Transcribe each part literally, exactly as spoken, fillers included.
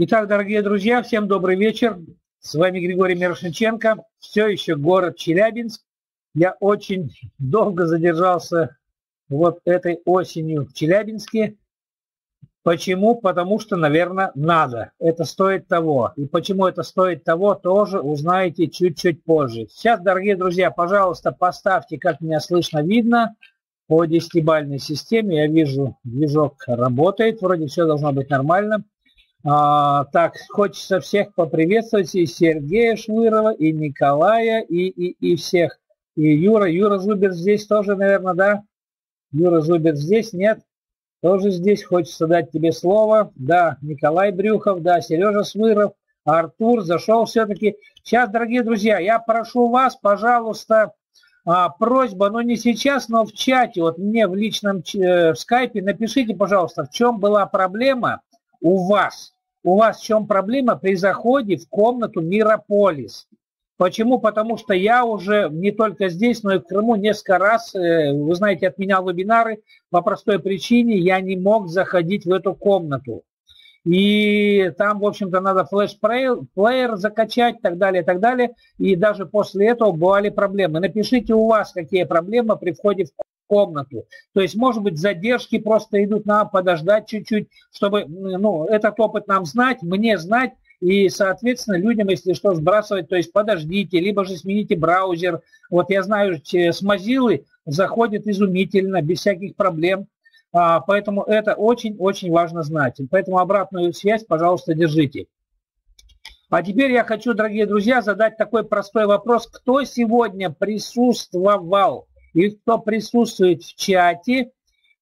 Итак, дорогие друзья, всем добрый вечер. С вами Григорий Мирошниченко. Все еще город Челябинск. Я очень долго задержался вот этой осенью в Челябинске. Почему? Потому что, наверное, надо. Это стоит того. И почему это стоит того, тоже узнаете чуть-чуть позже. Сейчас, дорогие друзья, пожалуйста, поставьте, как меня слышно, видно, по десятибалльной системе. Я вижу, движок работает. Вроде все должно быть нормально. А, так, хочется всех поприветствовать, и Сергея Швырова, и Николая, и, и, и всех. И Юра, Юра Зубер здесь тоже, наверное, да? Юра Зубер здесь, нет? Тоже здесь, хочется дать тебе слово. Да, Николай Брюхов, да, Сережа Швыров, Артур зашел все-таки. Сейчас, дорогие друзья, я прошу вас, пожалуйста, а, просьба, ну не сейчас, но в чате, вот мне в личном э, в скайпе, напишите, пожалуйста, в чем была проблема. У вас. У вас в чем проблема при заходе в комнату Мирополис? Почему? Потому что я уже не только здесь, но и в Крыму несколько раз, вы знаете, отменял вебинары. По простой причине я не мог заходить в эту комнату. И там, в общем-то, надо флеш-плеер закачать и так далее, и так далее. И даже после этого бывали проблемы. Напишите у вас, какие проблемы при входе в комнату. комнату. То есть, может быть, задержки просто идут, нам подождать чуть-чуть, чтобы, ну, этот опыт нам знать, мне знать, и, соответственно, людям, если что, сбрасывать, то есть, подождите, либо же смените браузер. Вот я знаю, с Mozilla заходит изумительно, без всяких проблем, а, поэтому это очень-очень важно знать. Поэтому обратную связь, пожалуйста, держите. А теперь я хочу, дорогие друзья, задать такой простой вопрос. Кто сегодня присутствовал? И кто присутствует в чате,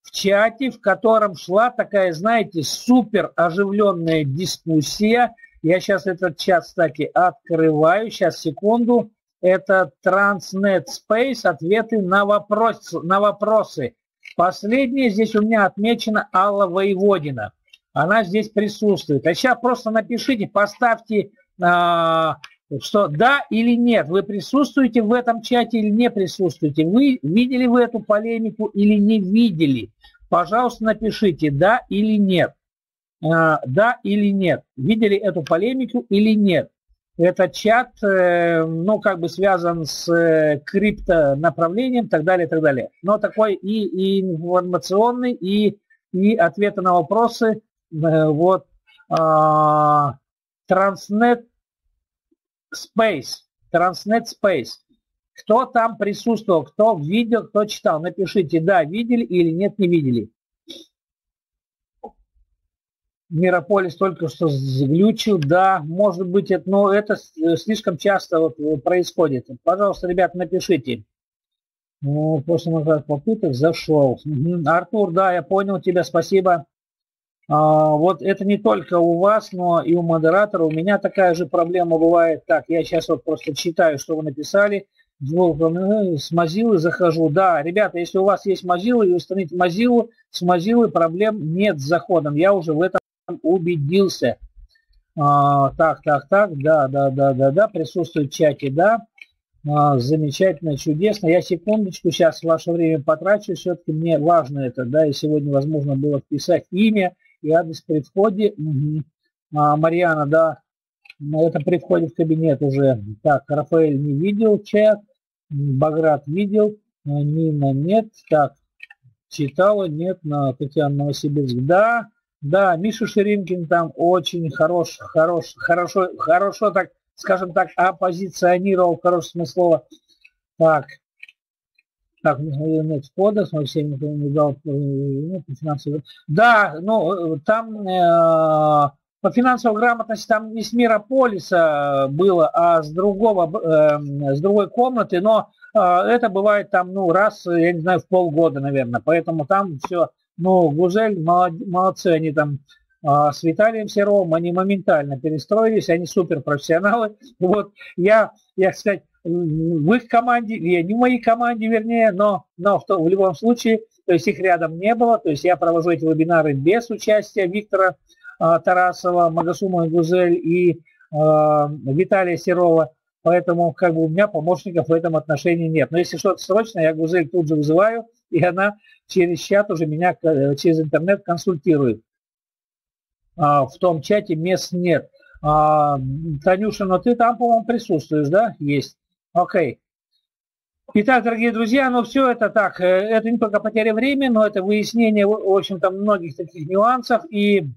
в чате, в котором шла такая, знаете, супер оживленная дискуссия. Я сейчас этот чат, кстати, открываю. Сейчас, секунду. Это Transnet Space. Ответы на, вопрос, на вопросы. Последнее здесь у меня отмечено Алла Воеводина. Она здесь присутствует. А сейчас просто напишите, поставьте... А что да или нет, вы присутствуете в этом чате или не присутствуете, вы видели вы эту полемику или не видели, пожалуйста, напишите да или нет, а, да или нет, видели эту полемику или нет. Этот чат, э, ну, как бы связан с э, криптонаправлением, так далее, так далее, но такой и, и информационный, и, и ответы на вопросы, э, вот, Transnet Space, Transnet Space. Кто там присутствовал, кто видел, кто читал? Напишите, да, видели или нет, не видели. Мирополис только что заглючил, да, может быть, это, но это слишком часто вот происходит. Пожалуйста, ребята, напишите. Ну, после моих попыток зашел. Артур, да, я понял тебя, спасибо. Вот это не только у вас, но и у модератора. У меня такая же проблема бывает. Так, я сейчас вот просто читаю, что вы написали. С Mozilla захожу. Да, ребята, если у вас есть Mozilla и установить Mozilla, с Mozilla проблем нет с заходом. Я уже в этом убедился. А, так, так, так, да, да, да, да, да, присутствует в чате, да. А, замечательно, чудесно. Я секундочку сейчас ваше время потрачу. Все-таки мне важно это, да, и сегодня возможно было вписать имя. И адрес при входе. Угу. А, Марьяна, да. Это при входе в кабинет уже. Так, Рафаэль не видел чат. Баграт видел. Нина нет. Так, читала, нет. На Татьяна Новосибирск. Да, да, Миша Ширимкин там очень хорош, хорош, хорошо, хорошо, так, скажем так, оппозиционировал, в хорошем смысле слова. Так. Так, нет входа, совсем никто не дал, ну, по финансовой... Да, ну, там э, по финансовой грамотности там не с Мирополиса было, а с другого, э, с другой комнаты, но э, это бывает там, ну, раз, я не знаю, в полгода, наверное, поэтому там все, ну, Гузель, молодцы, они там э, с Виталием Серовым, они моментально перестроились, они суперпрофессионалы, вот, я, я, кстати, в их команде, не в моей команде, вернее, но, но в, то, в любом случае, то есть их рядом не было, то есть я провожу эти вебинары без участия Виктора э, Тарасова, Магасума Гузель и э, Виталия Серова, поэтому как бы у меня помощников в этом отношении нет. Но если что-то срочно, я Гузель тут же вызываю, и она через чат уже меня, через интернет консультирует. в том чате мест нет. Танюшина, ты там, по-моему, присутствуешь, да? Есть. Окей. Итак, дорогие друзья, ну все это так. Это не только потеря времени, но это выяснение, в общем-то, многих таких нюансов. И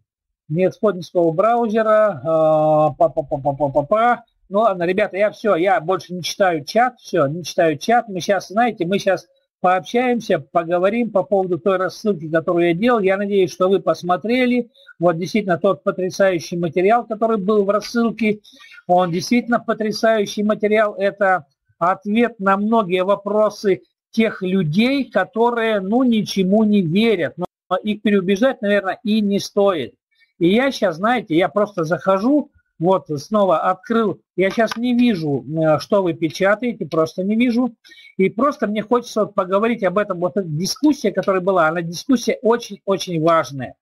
нет исходного браузера. Па-па-па-па-па-па-па. Ну ладно, ребята, я все, я больше не читаю чат, все, не читаю чат. Мы сейчас, знаете, мы сейчас пообщаемся, поговорим по поводу той рассылки, которую я делал. Я надеюсь, что вы посмотрели. Вот действительно тот потрясающий материал, который был в рассылке, он действительно потрясающий материал. Это ответ на многие вопросы тех людей, которые, ну, ничему не верят. Но их переубеждать, наверное, и не стоит. И я сейчас, знаете, я просто захожу, вот снова открыл. Я сейчас не вижу, что вы печатаете, просто не вижу. И просто мне хочется вот поговорить об этом. Вот эта дискуссия, которая была, она дискуссия очень-очень важная.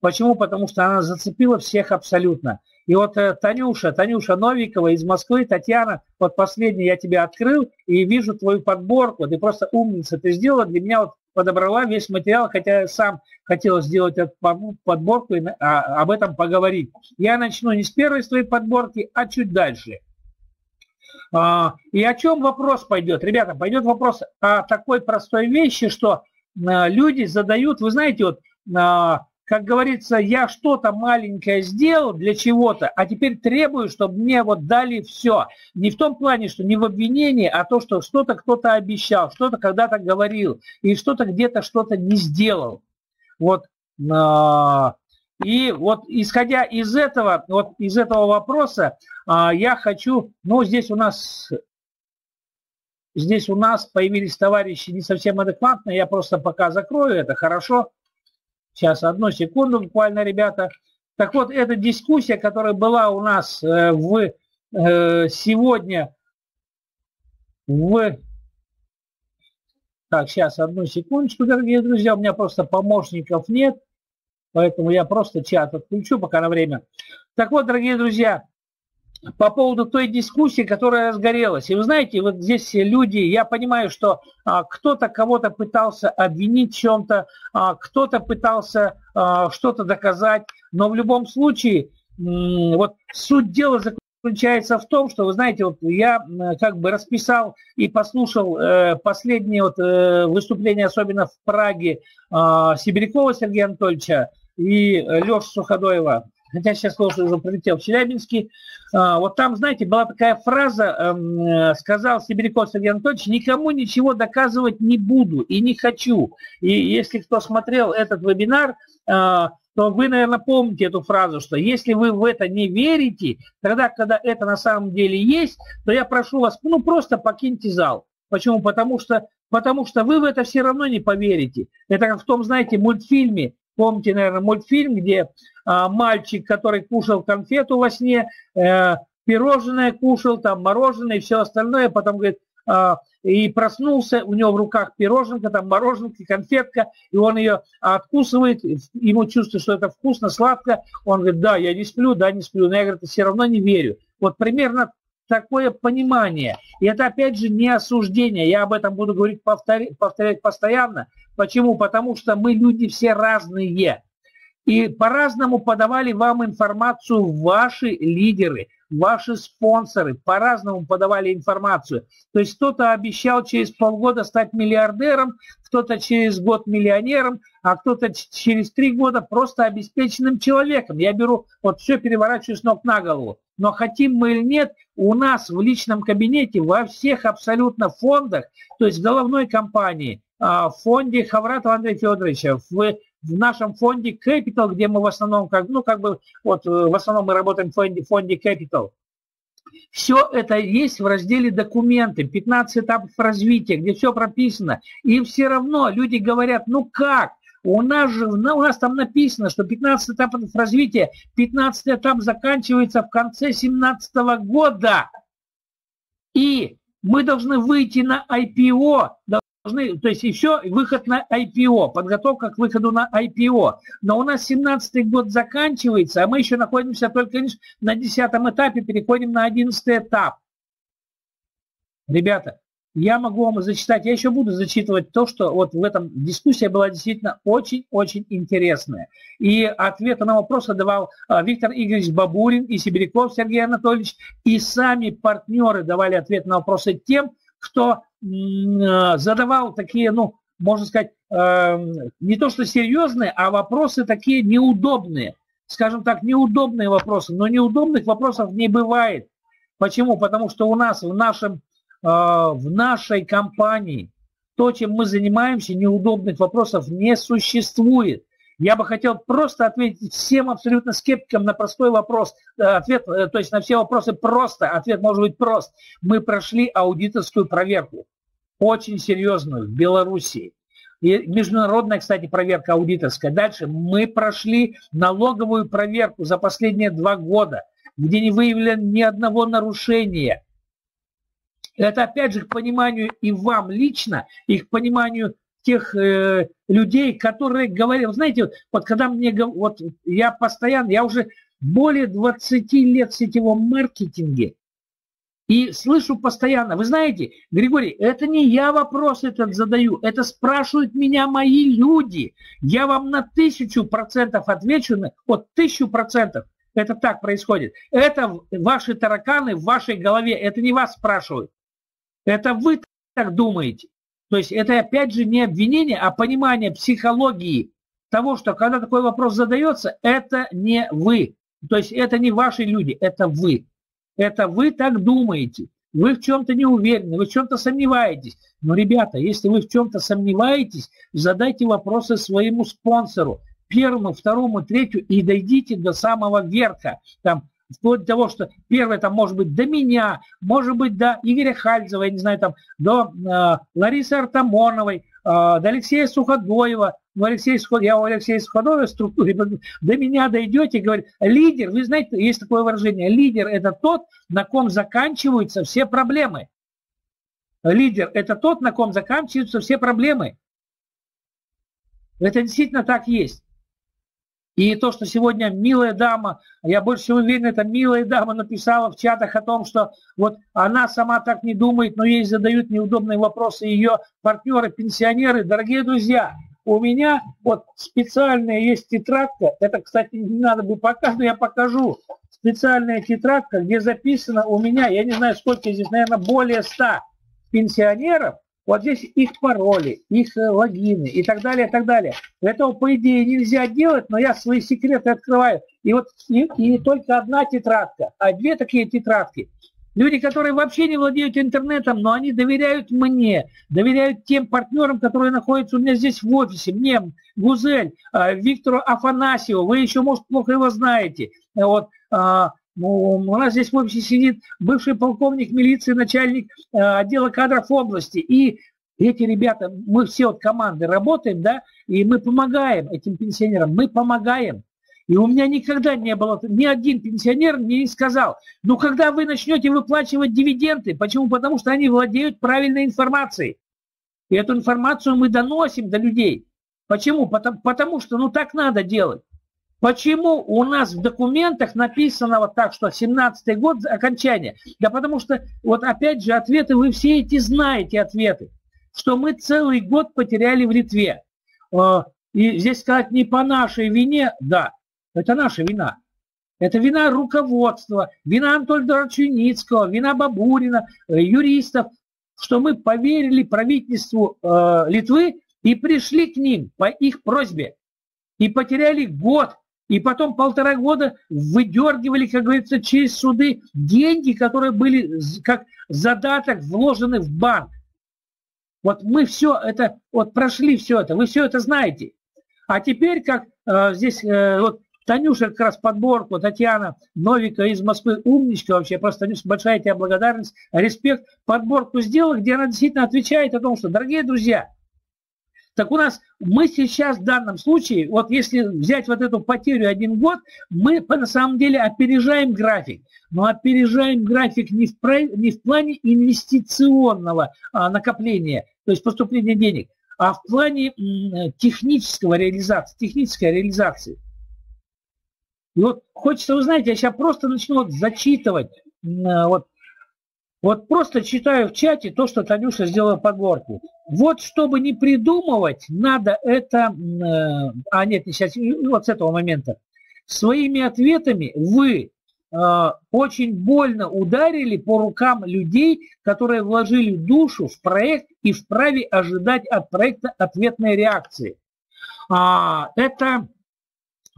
Почему? Потому что она зацепила всех абсолютно. И вот Танюша, Танюша Новикова из Москвы, Татьяна, вот последний я тебя открыл и вижу твою подборку. Ты просто умница, ты сделала для меня, вот подобрала весь материал, хотя я сам хотел сделать эту подборку и об этом поговорить. Я начну не с первой своей подборки, а чуть дальше. И о чем вопрос пойдет? Ребята, пойдет вопрос о такой простой вещи, что люди задают, вы знаете, вот... Как говорится, я что-то маленькое сделал для чего-то, а теперь требую, чтобы мне вот дали все. Не в том плане, что не в обвинении, а то, что что-то кто-то обещал, что-то когда-то говорил, и что-то где-то что-то не сделал. Вот. И вот исходя из этого, вот из этого вопроса, я хочу, ну здесь у нас... Здесь у нас появились товарищи не совсем адекватные, я просто пока закрою это, хорошо. Сейчас, одну секунду буквально, ребята. Так вот, эта дискуссия, которая была у нас э, в, э, сегодня в... Так, сейчас, одну секундочку, дорогие друзья. У меня просто помощников нет, поэтому я просто чат отключу пока на время. Так вот, дорогие друзья, по поводу той дискуссии, которая разгорелась. И вы знаете, вот здесь люди, я понимаю, что а, кто-то кого-то пытался обвинить в чем-то, а, кто-то пытался а, что-то доказать, но в любом случае, вот суть дела заключается в том, что, вы знаете, вот я как бы расписал и послушал э, последнее вот, э, выступление, особенно в Праге, э, Сибирякова Сергея Анатольевича и Леши Суходоева. Хотя сейчас Леша уже прилетел в Челябинске. Вот там, знаете, была такая фраза, сказал Сибиряков Сергей Анатольевич, никому ничего доказывать не буду и не хочу. И если кто смотрел этот вебинар, то вы, наверное, помните эту фразу, что если вы в это не верите, тогда, когда это на самом деле есть, то я прошу вас, ну, просто покиньте зал. Почему? Потому что, потому что вы в это все равно не поверите. Это как в том, знаете, мультфильме. Помните, наверное, мультфильм, где а, мальчик, который кушал конфету во сне, э, пирожное кушал, там мороженое и все остальное, потом говорит, а, и проснулся, у него в руках пироженка, там мороженка, конфетка, и он ее откусывает, ему чувствует, что это вкусно, сладко, он говорит, да, я не сплю, да, не сплю, но я, говорит, все равно не верю. Вот примерно такое понимание. И это, опять же, не осуждение, я об этом буду говорить, повторять, повторять постоянно. Почему? Потому что мы люди все разные. И по-разному подавали вам информацию ваши лидеры, ваши спонсоры. По-разному подавали информацию. То есть кто-то обещал через полгода стать миллиардером, кто-то через год миллионером, а кто-то через три года просто обеспеченным человеком. Я беру, вот все переворачиваю с ног на голову. Но хотим мы или нет, у нас в личном кабинете во всех абсолютно фондах, то есть в головной компании, в фонде Ховратова Андрея Федоровича, в, в нашем фонде Capital, где мы в основном, как, ну, как бы, вот, в основном мы работаем в фонде, фонде Capital. Все это есть в разделе «Документы», пятнадцать этапов развития, где все прописано. И все равно люди говорят, ну как? У нас же, у нас там написано, что пятнадцать этапов развития, пятнадцатый этап заканчивается в конце две тысячи семнадцатого года. И мы должны выйти на ай пи о, должны, то есть еще выход на ай пи о, подготовка к выходу на ай пи о. Но у нас две тысячи семнадцатый год заканчивается, а мы еще находимся только лишь на десятом этапе, переходим на одиннадцатый этап. Ребята, Я могу вам зачитать, я еще буду зачитывать то, что вот в этом дискуссия была действительно очень-очень интересная. И ответы на вопросы давал Виктор Игоревич Бабурин и Сибиряков Сергей Анатольевич. И сами партнеры давали ответ на вопросы тем, кто задавал такие, ну, можно сказать, не то что серьезные, а вопросы такие неудобные. Скажем так, неудобные вопросы, но неудобных вопросов не бывает. Почему? Потому что у нас в нашем... в нашей компании то, чем мы занимаемся, неудобных вопросов не существует. Я бы хотел просто ответить всем абсолютно скептикам на простой вопрос. Ответ, то есть на все вопросы просто. Ответ может быть прост. Мы прошли аудиторскую проверку, очень серьезную, в Беларуси. И международная, кстати, проверка аудиторская. Дальше мы прошли налоговую проверку за последние два года, где не выявлено ни одного нарушения. Это опять же к пониманию и вам лично, и к пониманию тех э, людей, которые говорят. Вы знаете, вот, вот когда мне, вот я постоянно, я уже более двадцати лет в сетевом маркетинге, и слышу постоянно, вы знаете, Григорий, это не я вопрос этот задаю, это спрашивают меня мои люди. Я вам на тысячу процентов отвечу, вот тысячу процентов. Это так происходит. Это ваши тараканы в вашей голове, это не вас спрашивают. Это вы так думаете. То есть это опять же не обвинение, а понимание психологии того, что когда такой вопрос задается, это не вы. То есть это не ваши люди, это вы. Это вы так думаете. Вы в чем-то не уверены, вы в чем-то сомневаетесь. Но, ребята, если вы в чем-то сомневаетесь, задайте вопросы своему спонсору. Первому, второму, третью, и дойдите до самого верха. Там, вплоть до того, что первое, там, может быть, до меня, может быть, до Игоря Хальзова, я не знаю, там, до э, Ларисы Артамоновой, э, до Алексея Суходоева. Ну, Алексей, я у Алексея Суходоева в структуре. До меня дойдете, говорит, лидер, вы знаете, есть такое выражение, лидер – это тот, на ком заканчиваются все проблемы. Лидер – это тот, на ком заканчиваются все проблемы. Это действительно так есть. И то, что сегодня милая дама, я больше всего уверен, это милая дама написала в чатах о том, что вот она сама так не думает, но ей задают неудобные вопросы ее партнеры, пенсионеры. Дорогие друзья, у меня вот специальная есть тетрадка, это, кстати, не надо бы показывать, но я покажу. Специальная тетрадка, где записано у меня, я не знаю, сколько здесь, наверное, более ста пенсионеров. Вот здесь их пароли, их логины и так далее, и так далее. Этого, по идее, нельзя делать, но я свои секреты открываю. И вот и, и только одна тетрадка, а две такие тетрадки. Люди, которые вообще не владеют интернетом, но они доверяют мне, доверяют тем партнерам, которые находятся у меня здесь в офисе, мне, Гузель, Виктору Афанасьеву, вы еще, может, плохо его знаете. Вот, у нас здесь в офисе сидит бывший полковник милиции, начальник э, отдела кадров области. И эти ребята, мы все от команды работаем, да, и мы помогаем этим пенсионерам, мы помогаем. И у меня никогда не было, ни один пенсионер мне не сказал, ну когда вы начнете выплачивать дивиденды, почему? Потому что они владеют правильной информацией. И эту информацию мы доносим до людей. Почему? Потому, потому что ну так надо делать. Почему у нас в документах написано вот так, что семнадцатый год окончания? Да потому что, вот опять же, ответы, вы все эти знаете ответы, что мы целый год потеряли в Литве. И здесь сказать не по нашей вине, да, это наша вина. Это вина руководства, вина Анатолия Эдуардовича Юницкого, вина Бабурина, юристов, что мы поверили правительству Литвы и пришли к ним по их просьбе. И потеряли год. И потом полтора года выдергивали, как говорится, через суды деньги, которые были как задаток вложены в банк. Вот мы все это, вот прошли все это, вы все это знаете. А теперь, как э, здесь, э, вот Танюша как раз подборку, Татьяна Новикова из Москвы, умничка вообще, просто, Танюша, большая тебе благодарность, респект, подборку сделала, где она действительно отвечает о том, что, дорогие друзья, так у нас, мы сейчас в данном случае, вот если взять вот эту потерю один год, мы на самом деле опережаем график. Но опережаем график не в, не в плане инвестиционного а, накопления, то есть поступления денег, а в плане м, технического реализации, технической реализации. И вот хочется, вы знаете, я сейчас просто начну вот зачитывать м, вот, Вот просто читаю в чате то, что Танюша сделала подборку. Вот чтобы не придумывать, надо это... Э, а, нет, не сейчас, вот с этого момента. Своими ответами вы э, очень больно ударили по рукам людей, которые вложили душу в проект и вправе ожидать от проекта ответной реакции. А, это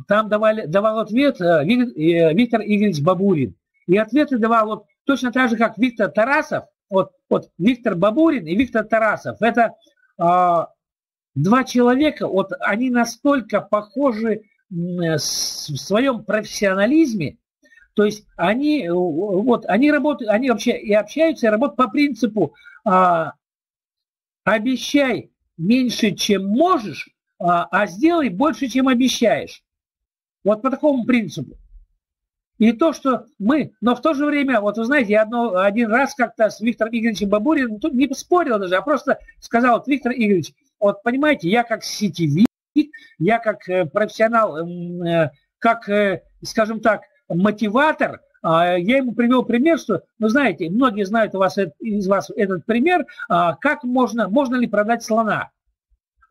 там давали, давал ответ э, Виктор Игоревич Бабурин. И ответы давал вот точно так же, как Виктор Тарасов. Вот, вот Виктор Бабурин и Виктор Тарасов. Это э, два человека, вот они настолько похожи в своем профессионализме, то есть они, вот, они работают, они вообще и общаются, и работают по принципу а, обещай меньше, чем можешь, а, а сделай больше, чем обещаешь. Вот по такому принципу. И то, что мы, но в то же время, вот вы знаете, я одно, один раз как-то с Виктором Игоревичем Бабуриным, тут не спорил даже, а просто сказал, вот, Виктор Игоревич, вот понимаете, я как сетевик, я как профессионал, как, скажем так, мотиватор, я ему привел пример, что, ну, знаете, многие знают у вас, из вас этот пример, как можно, можно ли продать слона.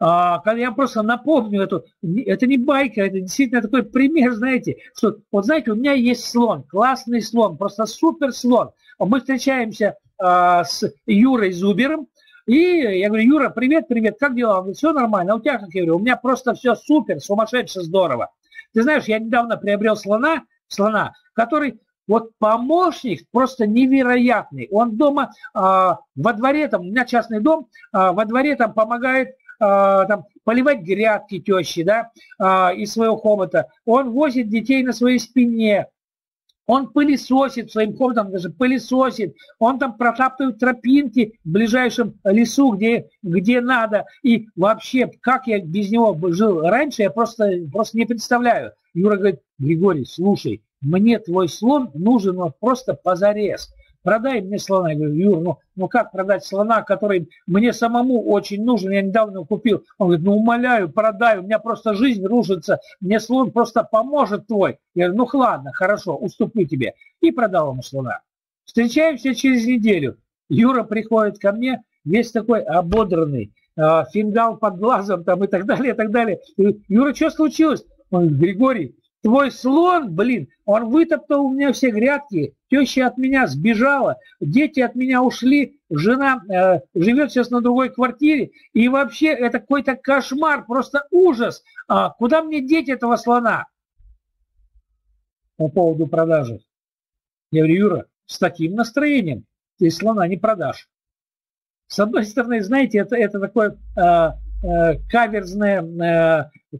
Я просто напомню, это, это не байка, это действительно такой пример, знаете, что, вот знаете, у меня есть слон, классный слон, просто супер слон. Мы встречаемся с Юрой Зубером, и я говорю, Юра, привет, привет, как дела? Он говорит, все нормально, а у тебя как? Я говорю, у меня просто все супер, сумасшедше здорово. Ты знаешь, я недавно приобрел слона, слона, который вот помощник просто невероятный. Он дома, э, во дворе, там, у меня частный дом, э, во дворе там помогает э, там, поливать грядки тещи, да, э, из своего хобота. Он возит детей на своей спине. Он пылесосит своим ходом, даже пылесосит, он там протаптывает тропинки в ближайшем лесу, где, где надо. И вообще, как я без него жил раньше, я просто, просто не представляю. Юра говорит, Григорий, слушай, мне твой слон нужен вот просто позарез. Продай мне слона. Я говорю, Юр, ну, ну как продать слона, который мне самому очень нужен, я недавно его купил. Он говорит, ну умоляю, продай, у меня просто жизнь рушится, мне слон просто поможет твой. Я говорю, ну ладно, хорошо, уступлю тебе. И продал ему слона. Встречаемся через неделю. Юра приходит ко мне, весь такой ободранный, э, фингал под глазом там и так далее, и так далее. Я говорю, Юра, что случилось? Он говорит, Григорий, твой слон, блин, он вытоптал у меня все грядки, теща от меня сбежала, дети от меня ушли, жена э, живет сейчас на другой квартире, и вообще это какой-то кошмар, просто ужас. А куда мне деть этого слона? По поводу продажи. Я говорю, Юра, с таким настроением ты слона не продашь. С одной стороны, знаете, это, это такое... Э, Каверзный,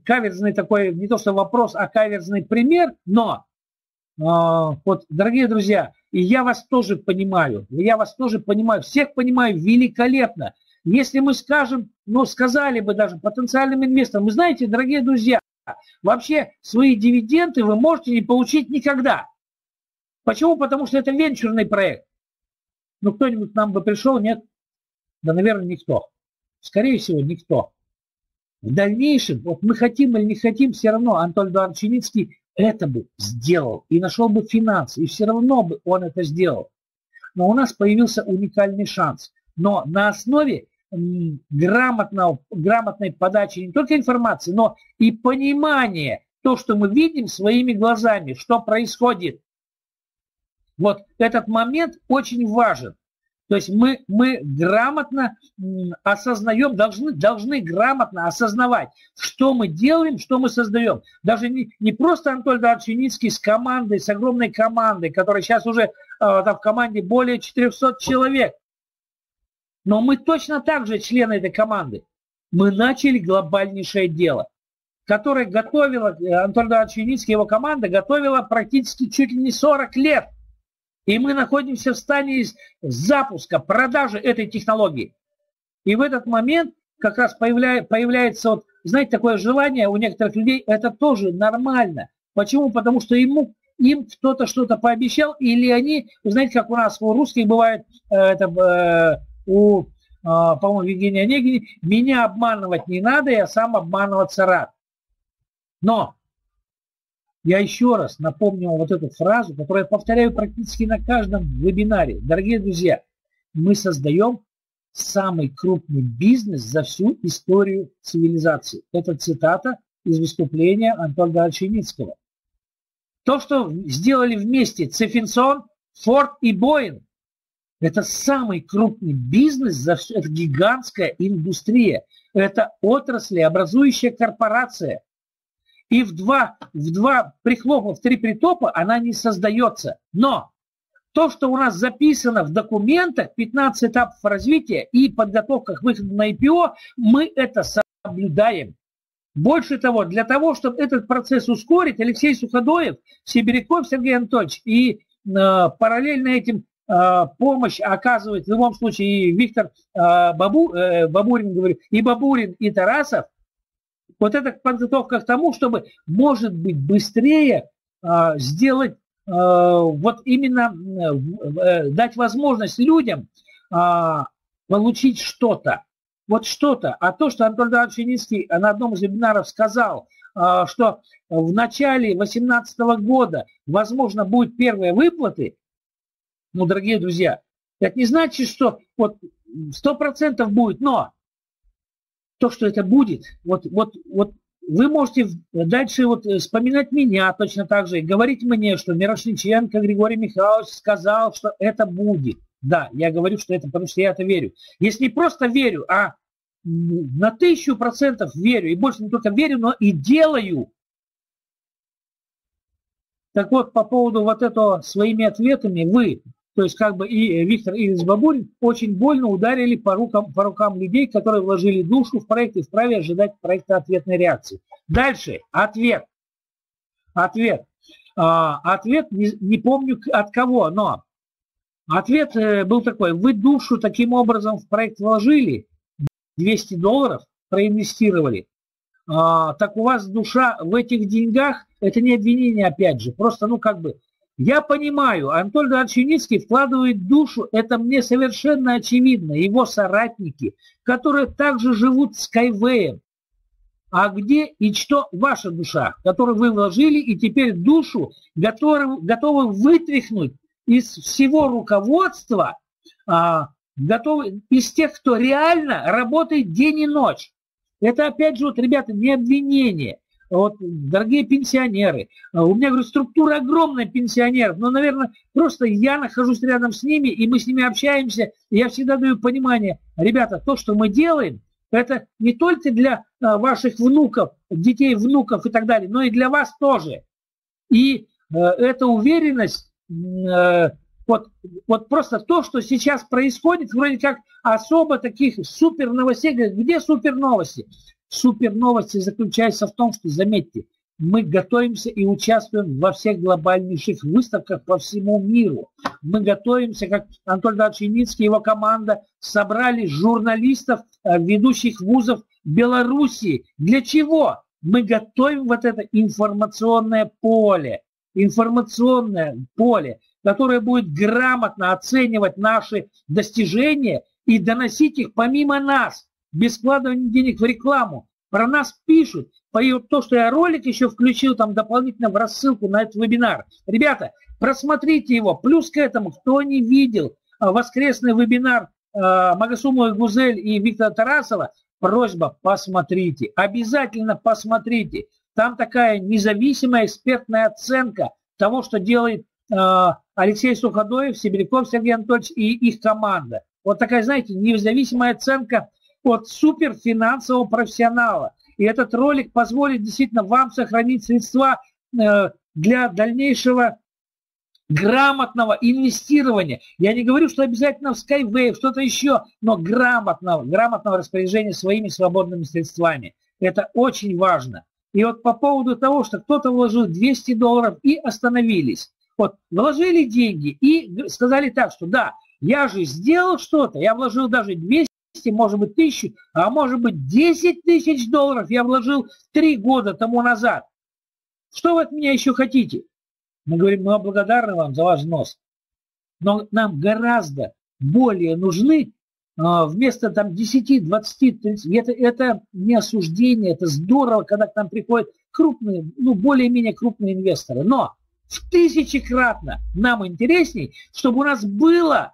каверзный такой, не то что вопрос, а каверзный пример, но вот, дорогие друзья, и я вас тоже понимаю, я вас тоже понимаю, всех понимаю великолепно. Если мы скажем, ну, сказали бы даже потенциальным инвесторам, вы знаете, дорогие друзья, вообще свои дивиденды вы можете не получить никогда. Почему? Потому что это венчурный проект. Ну, кто-нибудь к нам бы пришел, нет? Да, наверное, никто. Скорее всего, никто. В дальнейшем, вот мы хотим или не хотим, все равно Антон Эдуардович Яницкий это бы сделал. И нашел бы финансы. И все равно бы он это сделал. Но у нас появился уникальный шанс. Но на основе грамотного, грамотной подачи не только информации, но и понимания, то, что мы видим своими глазами, что происходит. Вот этот момент очень важен. То есть мы, мы грамотно осознаем, должны, должны грамотно осознавать, что мы делаем, что мы создаем. Даже не, не просто Антон Эдуардович Яницкий с командой, с огромной командой, которая сейчас уже э, там в команде более четырёхсот человек. Но мы точно так же члены этой команды. Мы начали глобальнейшее дело, которое готовила, Антон Эдуардович Яницкий, его команда готовила практически чуть ли не сорок лет. И мы находимся в стадии запуска, продажи этой технологии. И в этот момент как раз появляется, появляется вот, знаете, такое желание у некоторых людей, это тоже нормально. Почему? Потому что ему, им кто-то что-то пообещал, или они, знаете, как у нас у русских бывает, это, у, по-моему, Евгения Онегина, меня обманывать не надо, я сам обманываться рад. Но Я еще раз напомню вот эту фразу, которую я повторяю практически на каждом вебинаре. Дорогие друзья, мы создаем самый крупный бизнес за всю историю цивилизации. Это цитата из выступления Антона Гальчиницкого. То, что сделали вместе Цефинсон, Форд и Боинг, это самый крупный бизнес за всю, это гигантская индустрия, это отраслеобразующая корпорация. И в два, в два прихлопа, в три притопа она не создается. Но то, что у нас записано в документах, пятнадцать этапов развития и подготовка к выходу на ай пи о, мы это соблюдаем. Больше того, для того, чтобы этот процесс ускорить, Алексей Суходоев, Сибиряков Сергей Анатольевич и э, параллельно этим э, помощь оказывает в любом случае и Виктор э, Бабу, э, Бабурин, говорю, и Бабурин, и Тарасов. Вот это подготовка к тому, чтобы, может быть, быстрее э, сделать, э, вот именно э, дать возможность людям э, получить что-то. Вот что-то. А то, что Антон Гальчиницкий на одном из вебинаров сказал, э, что в начале две тысячи восемнадцатого года, возможно, будут первые выплаты, ну, дорогие друзья, это не значит, что вот сто процентов будет, но... То, что это будет, вот, вот, вот вы можете дальше вот вспоминать меня точно так же и говорить мне, что Мирошниченко Григорий Михайлович сказал, что это будет. Да, я говорю, что это, потому что я это верю. Если не просто верю, а на тысячу процентов верю, и больше не только верю, но и делаю. Так вот, по поводу вот этого своими ответами вы... То есть как бы и Виктор Ильич Бабурин очень больно ударили по рукам, по рукам людей, которые вложили душу в проект и вправе ожидать проекта ответной реакции. Дальше. Ответ. Ответ. А, ответ, не, не помню от кого, но ответ был такой. Вы душу таким образом в проект вложили, двести долларов проинвестировали. А, так у вас душа в этих деньгах, это не обвинение опять же, просто ну как бы... Я понимаю, Антон Гальчиницкий вкладывает душу, это мне совершенно очевидно, его соратники, которые также живут Skyway. А где и что ваша душа, которую вы вложили, и теперь душу готовы, готовы вытряхнуть из всего руководства, а, готовы, из тех, кто реально работает день и ночь. Это опять же, вот, ребята, не обвинение. Вот, дорогие пенсионеры, у меня, говорю, структура огромная пенсионеров, но, наверное, просто я нахожусь рядом с ними, и мы с ними общаемся, и я всегда даю понимание, ребята, то, что мы делаем, это не только для ваших внуков, детей, внуков и так далее, но и для вас тоже. И э, эта уверенность, э, вот, вот просто то, что сейчас происходит, вроде как особо таких супер новостей, где супер новости? Супер новости заключается в том, что, заметьте, мы готовимся и участвуем во всех глобальнейших выставках по всему миру. Мы готовимся, как Антон Гальчиницкий и его команда собрали журналистов ведущих вузов Белоруссии. Для чего? Мы готовим вот это информационное поле, информационное поле, которое будет грамотно оценивать наши достижения и доносить их помимо нас. Без вкладывания денег в рекламу. Про нас пишут. То, что я ролик еще включил там дополнительно в рассылку на этот вебинар. Ребята, просмотрите его. Плюс к этому, кто не видел воскресный вебинар Магасумовой Гузель и Виктора Тарасова, просьба, посмотрите. Обязательно посмотрите. Там такая независимая экспертная оценка того, что делает Алексей Суходоев, Сибиряков Сергей Анатольевич и их команда. Вот такая, знаете, независимая оценка от суперфинансового профессионала. И этот ролик позволит действительно вам сохранить средства для дальнейшего грамотного инвестирования. Я не говорю, что обязательно в Skyway, что-то еще, но грамотного, грамотного распоряжения своими свободными средствами. Это очень важно. И вот по поводу того, что кто-то вложил двести долларов и остановились. Вот вложили деньги и сказали так, что да, я же сделал что-то, я вложил даже двести, может быть, тысячу, а может быть, десять тысяч долларов я вложил три года тому назад. Что вы от меня еще хотите? Мы говорим, мы благодарны вам за ваш взнос. Но нам гораздо более нужны вместо там десяти, двадцати, тридцати. Это, это не осуждение, это здорово, когда к нам приходят крупные, ну, более-менее крупные инвесторы. Но в тысячекратно нам интересней, чтобы у нас было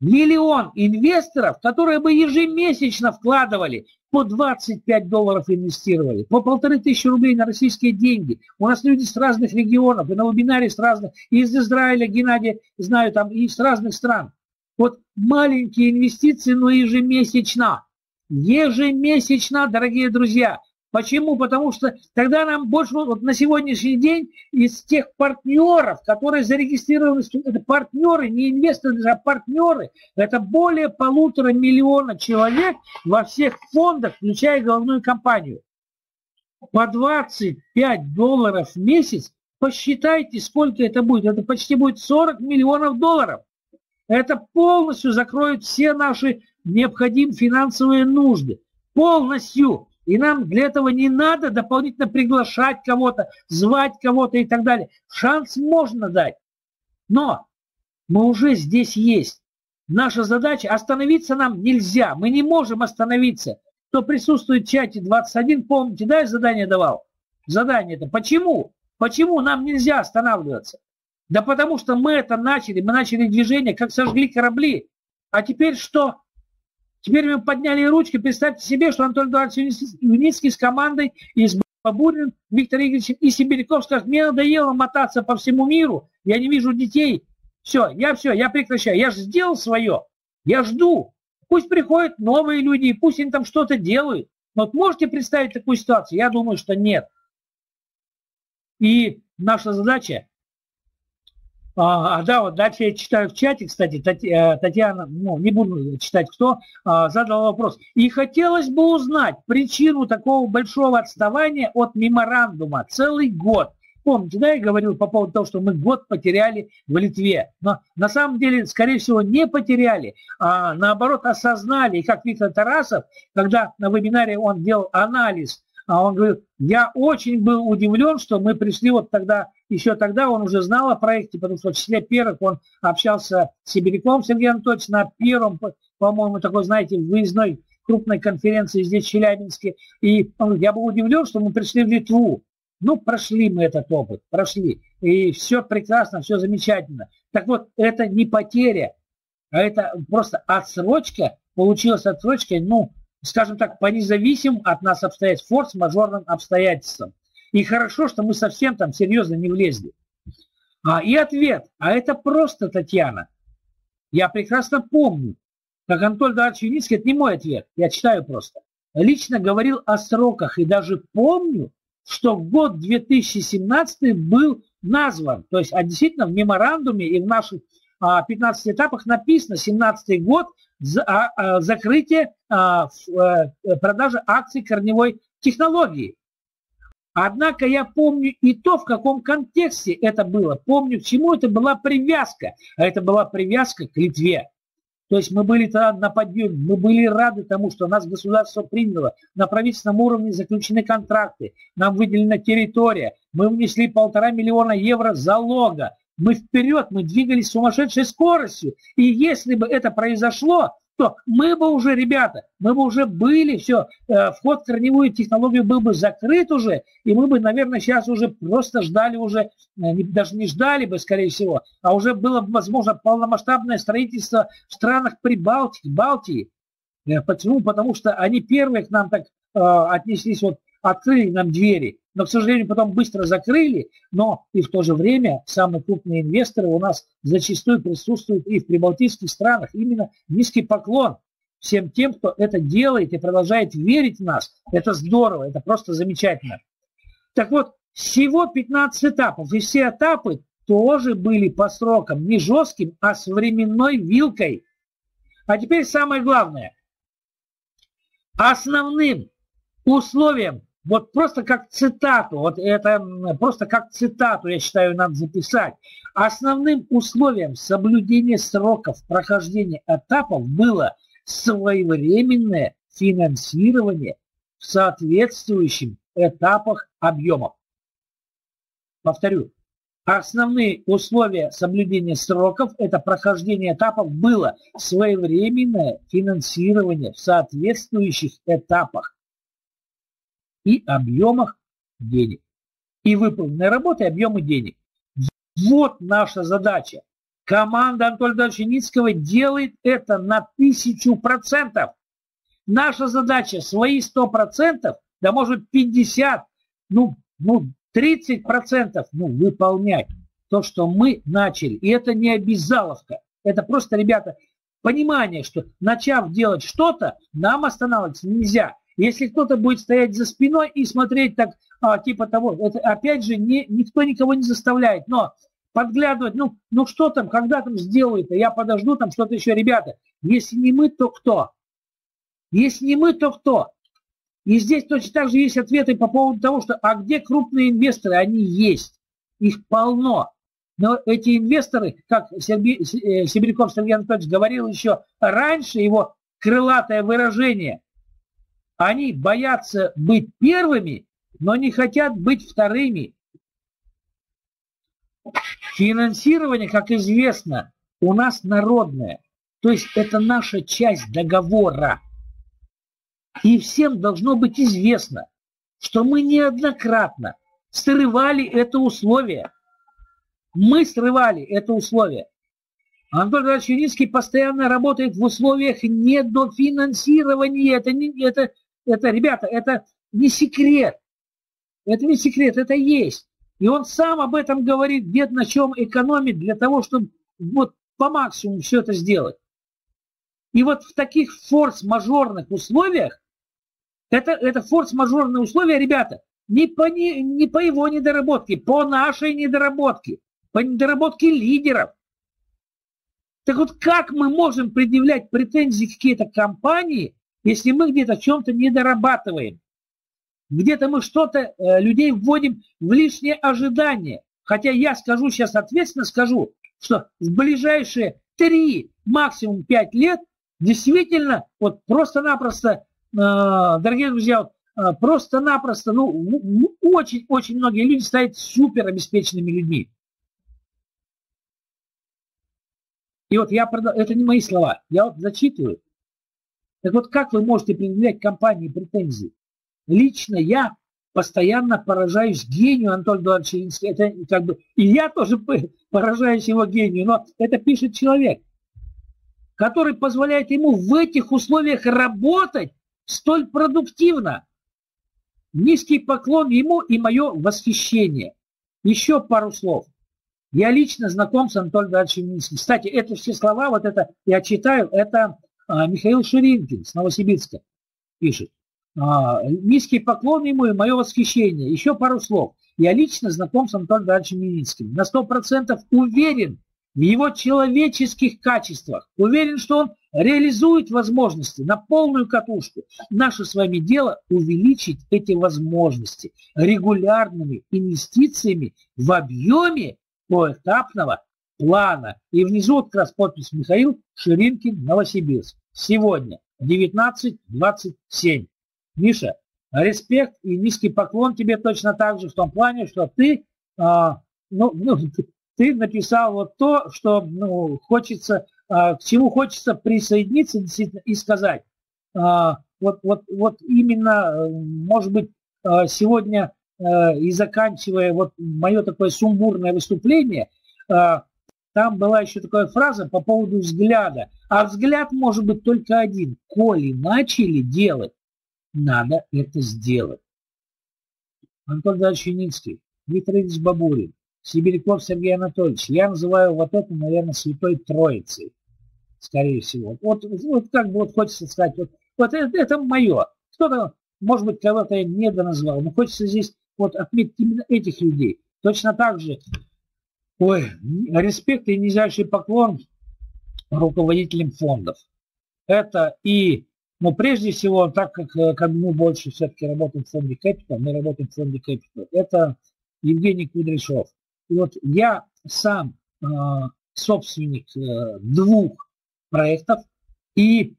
миллион инвесторов, которые бы ежемесячно вкладывали, по двадцать пять долларов инвестировали, по полторы тысячи рублей на российские деньги. У нас люди с разных регионов, и на вебинаре с разных, и из Израиля, Геннадия, знаю, там, и с разных стран. Вот маленькие инвестиции, но ежемесячно. Ежемесячно, дорогие друзья. Почему? Потому что тогда нам больше, вот на сегодняшний день, из тех партнеров, которые зарегистрированы, это партнеры, не инвесторы, а партнеры, это более полутора миллиона человек во всех фондах, включая головную компанию. По двадцать пять долларов в месяц, посчитайте, сколько это будет. Это почти будет сорок миллионов долларов. Это полностью закроет все наши необходимые финансовые нужды. Полностью. И нам для этого не надо дополнительно приглашать кого-то, звать кого-то и так далее. Шанс можно дать. Но мы уже здесь есть. Наша задача, остановиться нам нельзя. Мы не можем остановиться. Кто присутствует в чате двадцать один, помните, да, я задание давал? Задание это. Почему? Почему нам нельзя останавливаться? Да потому что мы это начали. Мы начали движение, как сожгли корабли. А теперь что? Теперь мы подняли ручки. Представьте себе, что Анатолий Эдуардович Юницкий с командой из Бабурин, Виктор Игоревич и Сибиряков скажут: мне надоело мотаться по всему миру, я не вижу детей. Все, я все, я прекращаю. Я же сделал свое. Я жду. Пусть приходят новые люди, и пусть они там что-то делают. Но вот можете представить такую ситуацию? Я думаю, что нет. И наша задача... А, да, вот дальше я читаю в чате, кстати, Татьяна, ну, не буду читать кто, а, задала вопрос. И хотелось бы узнать причину такого большого отставания от меморандума. Целый год. Помните, да, я говорил по поводу того, что мы год потеряли в Литве. Но на самом деле, скорее всего, не потеряли, а наоборот осознали. И как Виктор Тарасов, когда на вебинаре он делал анализ, а он говорил: я очень был удивлен, что мы пришли вот тогда, еще тогда он уже знал о проекте, потому что в числе первых он общался с Сибиряком Сергеем Анатольевичем на первом, по-моему, такой, знаете, выездной крупной конференции здесь, в Челябинске. И он говорит: я был удивлен, что мы пришли в Литву. Ну, прошли мы этот опыт, прошли. И все прекрасно, все замечательно. Так вот, это не потеря, а это просто отсрочка, получилась отсрочка, ну, скажем так, по независимым от нас обстоятельств, форс-мажорным обстоятельствам. И хорошо, что мы совсем там серьезно не влезли. А, и ответ. А это просто, Татьяна. Я прекрасно помню, как Анатолий Эдуардович Юницкий, это не мой ответ, я читаю просто, лично говорил о сроках и даже помню, что год две тысячи семнадцатый был назван. То есть, а действительно, в меморандуме и в наших а, пятнадцати этапах написано семнадцатый год, закрытие продажи акций корневой технологии. Однако я помню и то, в каком контексте это было. Помню, к чему это была привязка. А это была привязка к Литве. То есть мы были тогда на подъеме, мы были рады тому, что нас государство приняло. На правительственном уровне заключены контракты, нам выделена территория, мы внесли полтора миллиона евро залога. Мы вперед, мы двигались с сумасшедшей скоростью. И если бы это произошло, то мы бы уже, ребята, мы бы уже были, все, вход в корневую технологию был бы закрыт уже, и мы бы, наверное, сейчас уже просто ждали уже, даже не ждали бы, скорее всего, а уже было бы, возможно, полномасштабное строительство в странах Прибалтики, Балтии. Почему? Потому что они первые к нам так отнеслись, вот, открыли нам двери, но, к сожалению, потом быстро закрыли, но и в то же время самые крупные инвесторы у нас зачастую присутствуют и в прибалтийских странах. Именно низкий поклон всем тем, кто это делает и продолжает верить в нас. Это здорово, это просто замечательно. Так вот, всего пятнадцать этапов, и все этапы тоже были по срокам, не жестким, а с временной вилкой. А теперь самое главное. Основным условием, вот просто как цитату, вот это просто как цитату, я считаю, надо записать. Основным условием соблюдения сроков прохождения этапов было своевременное финансирование в соответствующих этапах объемов. Повторю, основные условия соблюдения сроков – это прохождение этапов было своевременное финансирование в соответствующих этапах и объемах денег. и выполненной работы, объемы денег. Вот наша задача. Команда Анатолия Давыдовича Ницкого делает это на тысячу процентов. Наша задача свои сто процентов, да может пятьдесят, ну, ну тридцать процентов ну, выполнять то, что мы начали. И это не обязаловка. Это просто, ребята, понимание, что начав делать что-то, нам останавливаться нельзя. Если кто-то будет стоять за спиной и смотреть так, а, типа того, это, опять же, не, никто никого не заставляет, но подглядывать, ну, ну что там, когда там сделают-то, я подожду, там что-то еще, ребята. Если не мы, то кто? Если не мы, то кто? И здесь точно так же есть ответы по поводу того, что, а где крупные инвесторы? Они есть, их полно. Но эти инвесторы, как Серби, Сибиряков Сергей Анатольевич говорил еще раньше, его крылатое выражение, они боятся быть первыми, но не хотят быть вторыми. Финансирование, как известно, у нас народное. То есть это наша часть договора. И всем должно быть известно, что мы неоднократно срывали это условие. Мы срывали это условие. Анатолий Давыдович Ницкий постоянно работает в условиях недофинансирования. Это, не, это, это, ребята, это не секрет. Это не секрет, это есть. И он сам об этом говорит, где на чем экономить, для того, чтобы вот по максимуму все это сделать. И вот в таких форс-мажорных условиях, это, это форс-мажорные условия, ребята, не по, не, не по его недоработке, по нашей недоработке, по недоработке лидеров. Так вот, как мы можем предъявлять претензии к какие-то компании, если мы где-то в чем-то недорабатываем? Где-то мы что-то, э, людей вводим в лишнее ожидание. Хотя я скажу сейчас ответственно, скажу, что в ближайшие три, максимум пять лет действительно, вот просто-напросто, э, дорогие друзья, вот, просто-напросто, ну, очень-очень многие люди стают супер обеспеченными людьми. И вот я, это не мои слова, я вот зачитываю. Так вот, как вы можете предъявлять компании претензии? Лично я постоянно поражаюсь гению Анатолия Давыдовича Ницкого. Это как бы, и я тоже поражаюсь его гению, но это пишет человек, который позволяет ему в этих условиях работать столь продуктивно. Низкий поклон ему и мое восхищение. Еще пару слов. Я лично знаком с Анатолием Давыдовичем Ницким. Кстати, это все слова, вот это я читаю, это Михаил Ширинкин с Новосибирска пишет. Низкий поклон ему и мое восхищение. Еще пару слов. Я лично знаком с Анатолием Давыдовичем Ницким. На сто процентов уверен в его человеческих качествах. Уверен, что он реализует возможности на полную катушку. Наше с вами дело увеличить эти возможности регулярными инвестициями в объеме поэтапного плана. И внизу вот как раз подпись Михаил Ширинкин, Новосибирск. Сегодня девятнадцать двадцать семь. Миша, респект и низкий поклон тебе точно так же в том плане, что ты, а, ну, ну, ты написал вот то, что ну, хочется, а, к чему хочется присоединиться действительно и сказать. А, вот, вот, вот именно, может быть, сегодня а, и заканчивая вот мое такое сумбурное выступление, а, там была еще такая фраза по поводу взгляда. А взгляд может быть только один. Коли начали делать, надо это сделать. Анатолий Давыдович Ницкий, Виктор Ильич Бабурин, Сибиряков Сергей Анатольевич. Я называю вот это, наверное, Святой Троицей, скорее всего. Вот, вот как бы вот хочется сказать, вот, вот это, это мое. Кто-то, может быть, кого-то я недоназвал, но хочется здесь вот отметить именно этих людей. Точно так же, ой, респект и низший поклон руководителям фондов. Это и... Но прежде всего, так как, как мы больше все-таки работаем в фонде Capital, мы работаем в фонде Capital, это Евгений Кудряшов. И вот я сам э, собственник э, двух проектов, и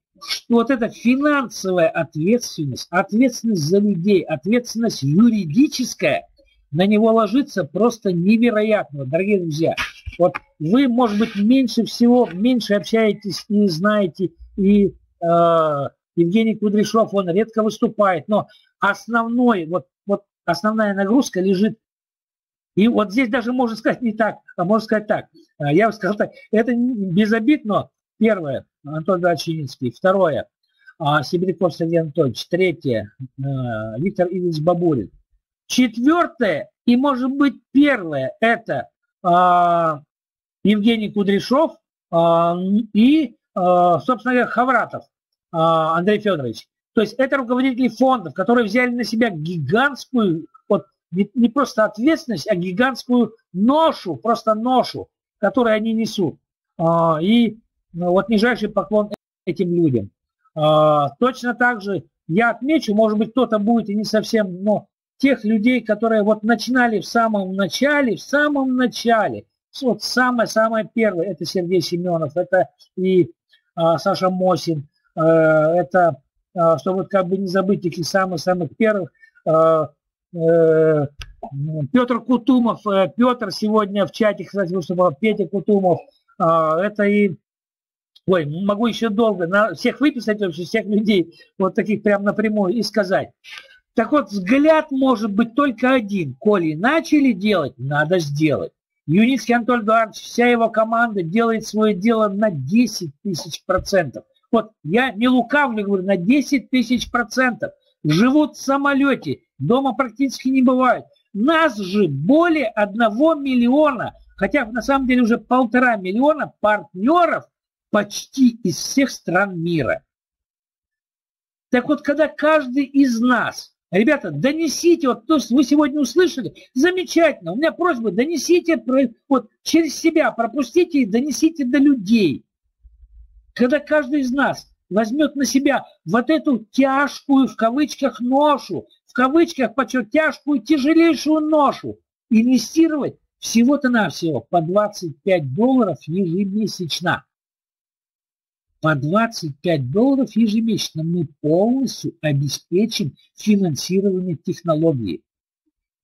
вот эта финансовая ответственность, ответственность за людей, ответственность юридическая, на него ложится просто невероятно, дорогие друзья. Вот вы, может быть, меньше всего, меньше общаетесь и знаете, и... Э, Евгений Кудряшов, он редко выступает, но основной, вот, вот основная нагрузка лежит И вот здесь даже можно сказать не так, а можно сказать так. Я бы сказал так. Это без обид, но первое, Антон Иванович Ильинский. Второе, Серебряков Сергей Анатольевич. Третье, Виктор Ильич Бабурин. Четвертое и, может быть, первое, это Евгений Кудряшов и, собственно говоря, Ховратов Андрей Федорович. То есть это руководители фондов, которые взяли на себя гигантскую, вот, не просто ответственность, а гигантскую ношу, просто ношу, которую они несут. И вот нижайший поклон этим людям. Точно так же я отмечу, может быть, кто-то будет и не совсем, но тех людей, которые вот начинали в самом начале, в самом начале, вот самое-самое первое, это Сергей Семенов, это и Саша Мосин, это, чтобы вот как бы не забыть таких самых-самых первых, Петр Кутумов, Петр сегодня в чате, кстати, выступал, Петя Кутумов, это и, ой, могу еще долго на всех выписать вообще, всех людей, вот таких прям напрямую и сказать. Так вот, взгляд может быть только один, коли начали делать, надо сделать. Юницкий Антон Эдуардович, вся его команда делает свое дело на десять тысяч процентов. Вот я не лукавлю, говорю, на десять тысяч процентов. Живут в самолете, дома практически не бывают. Нас же более одного миллиона, хотя на самом деле уже полтора миллиона партнеров почти из всех стран мира. Так вот, когда каждый из нас, ребята, донесите, вот то, что вы сегодня услышали, замечательно, у меня просьба, донесите вот через себя, пропустите и донесите до людей. Когда каждый из нас возьмет на себя вот эту тяжкую, в кавычках, ношу, в кавычках, подчеркну, тяжкую, тяжелейшую ношу, инвестировать всего-то навсего по двадцать пять долларов ежемесячно. По двадцать пять долларов ежемесячно мы полностью обеспечим финансирование технологии.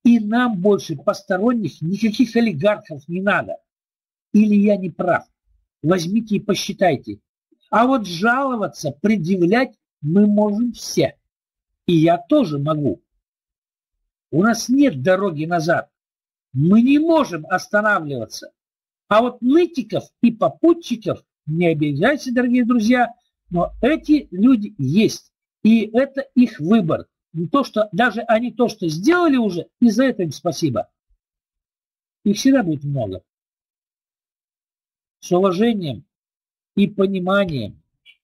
И нам больше посторонних никаких олигархов не надо. Или я не прав? Возьмите и посчитайте. А вот жаловаться, предъявлять мы можем все. И я тоже могу. У нас нет дороги назад. Мы не можем останавливаться. А вот нытиков и попутчиков, не обижайтесь, дорогие друзья, но эти люди есть. И это их выбор. Не то, что, даже они то, что сделали уже, и за это им спасибо. Их всегда будет много. С уважением и пониманием,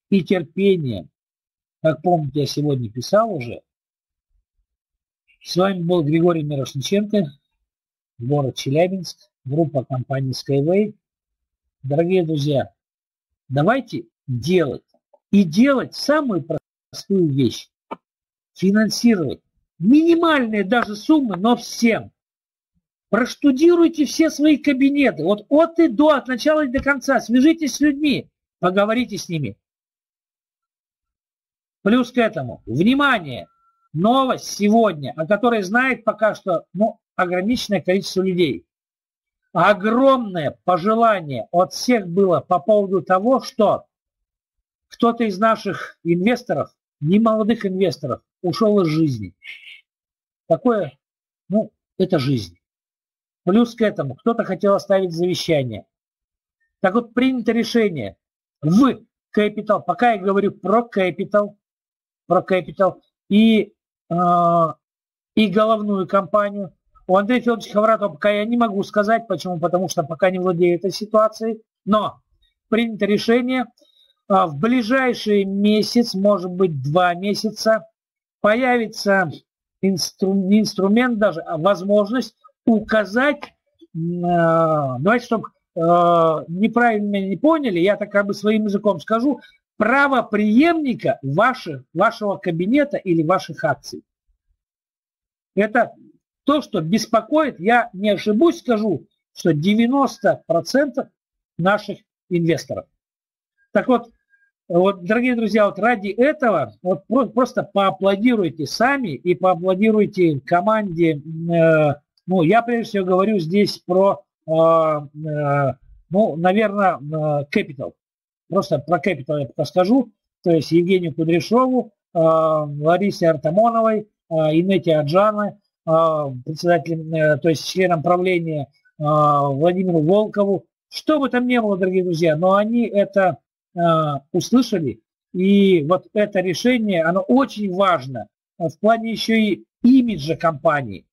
и терпением. Как помните, я сегодня писал уже. С вами был Григорий Мирошниченко, город Челябинск, группа компании Skyway. Дорогие друзья, давайте делать. И делать самую простую вещь. Финансировать. Минимальные даже суммы, но всем. Проштудируйте все свои кабинеты. Вот от и до, от начала и до конца. Свяжитесь с людьми. Поговорите с ними. Плюс к этому, внимание, новость сегодня, о которой знает пока что, ну, ограниченное количество людей. Огромное пожелание от всех было по поводу того, что кто-то из наших инвесторов, не молодых инвесторов, ушел из жизни. Такое, ну, это жизнь. Плюс к этому, кто-то хотел оставить завещание. Так вот, принято решение в Capital, пока я говорю про Capital, про Capital и, э, и головную компанию. У Андрея Федоровича Ховратова пока я не могу сказать, почему, потому что пока не владею этой ситуацией, но принято решение в ближайший месяц, может быть два месяца, появится инстру, не инструмент даже, а возможность указать, э, давайте, чтобы э, неправильно меня не поняли, я так как бы своим языком скажу, правопреемника ваших, вашего кабинета или ваших акций. Это то, что беспокоит, я не ошибусь, скажу, что девяносто процентов наших инвесторов. Так вот, вот, дорогие друзья, вот ради этого вот просто поаплодируйте сами и поаплодируйте команде. Э, ну, я прежде всего говорю здесь про, э, э, ну, наверное, Capital. Просто про Capital я пока скажу. То есть Евгению Кудряшову, э, Ларисе Артамоновой, э, Инете Аджана, председателем, то есть членом правления Владимиру Волкову. Что бы там ни было, дорогие друзья, но они это услышали, и вот это решение, оно очень важно в плане еще и имиджа компании.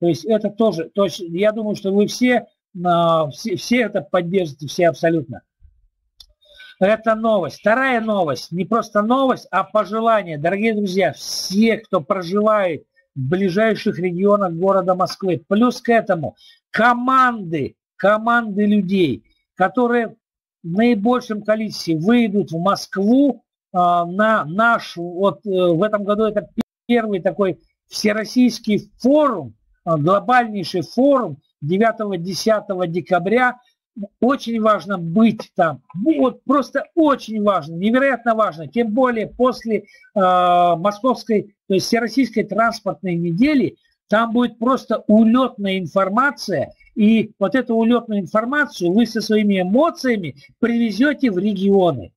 То есть это тоже, то есть я думаю, что вы все, все, все это поддержите, все абсолютно. Это новость. Вторая новость, не просто новость, а пожелание. Дорогие друзья, все, кто проживает в ближайших регионах города Москвы, плюс к этому команды, команды людей, которые в наибольшем количестве выйдут в Москву а, на наш, вот в этом году это первый такой всероссийский форум, глобальнейший форум девятого-десятого декабря. Очень важно быть там. Вот просто очень важно, невероятно важно. Тем более после э, московской, то есть всероссийской транспортной недели, там будет просто улетная информация. И вот эту улетную информацию вы со своими эмоциями привезете в регионы.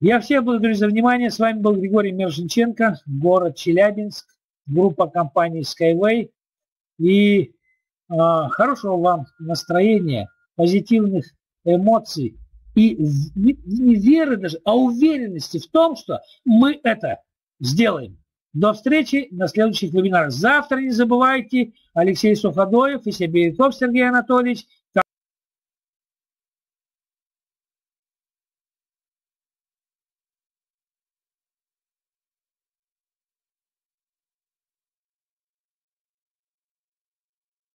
Я всем благодарю за внимание. С вами был Григорий Мерженченко, город Челябинск, группа компании Skyway. И хорошего вам настроения, позитивных эмоций и не веры даже, а уверенности в том, что мы это сделаем. До встречи на следующих вебинарах. Завтра не забывайте, Алексей Суходоев и Сибиряков Сергей Анатольевич